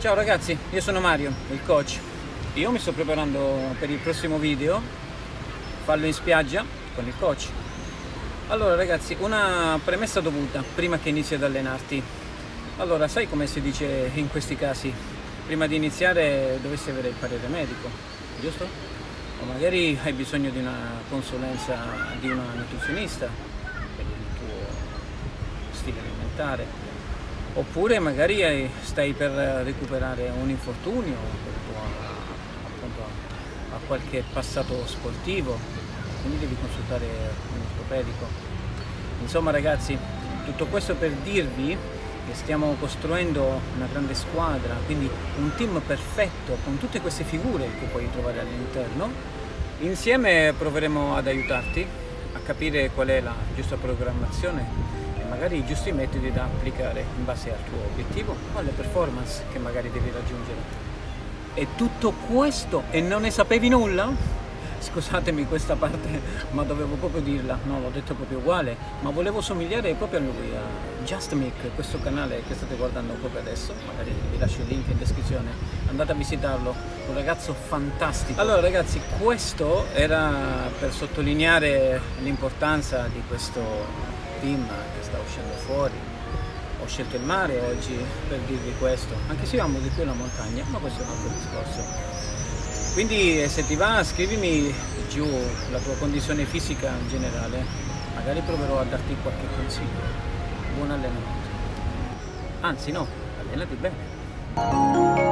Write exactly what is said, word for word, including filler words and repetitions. Ciao ragazzi, io sono Mario, il coach. Io mi sto preparando per il prossimo video, fallo in spiaggia con il coach. Allora ragazzi, una premessa dovuta prima che inizi ad allenarti. Allora, sai come si dice in questi casi? Prima di iniziare dovresti avere il parere medico, giusto? O magari hai bisogno di una consulenza di una nutrizionista per il tuo stile alimentare. Oppure magari stai per recuperare un infortunio appunto a qualche passato sportivo, quindi devi consultare un ortopedico. Insomma ragazzi, tutto questo per dirvi che stiamo costruendo una grande squadra, quindi un team perfetto con tutte queste figure che puoi trovare all'interno. Insieme proveremo ad aiutarti a capire qual è la giusta programmazione, magari i giusti metodi da applicare in base al tuo obiettivo o alle performance che magari devi raggiungere. E tutto questo e non ne sapevi nulla? Scusatemi questa parte, ma dovevo proprio dirla, no, l'ho detto proprio uguale, ma volevo somigliare proprio a lui, a Just Mick, questo canale che state guardando proprio adesso, magari vi lascio il link in descrizione, andate a visitarlo, un ragazzo fantastico. Allora ragazzi, questo era per sottolineare l'importanza di questo team che sta uscendo fuori. Ho scelto il mare oggi per dirvi questo, anche se io amo di più la montagna, ma questo è un altro discorso. Quindi se ti va scrivimi giù la tua condizione fisica in generale, magari proverò a darti qualche consiglio. Buon allenamento, anzi no, allenati bene.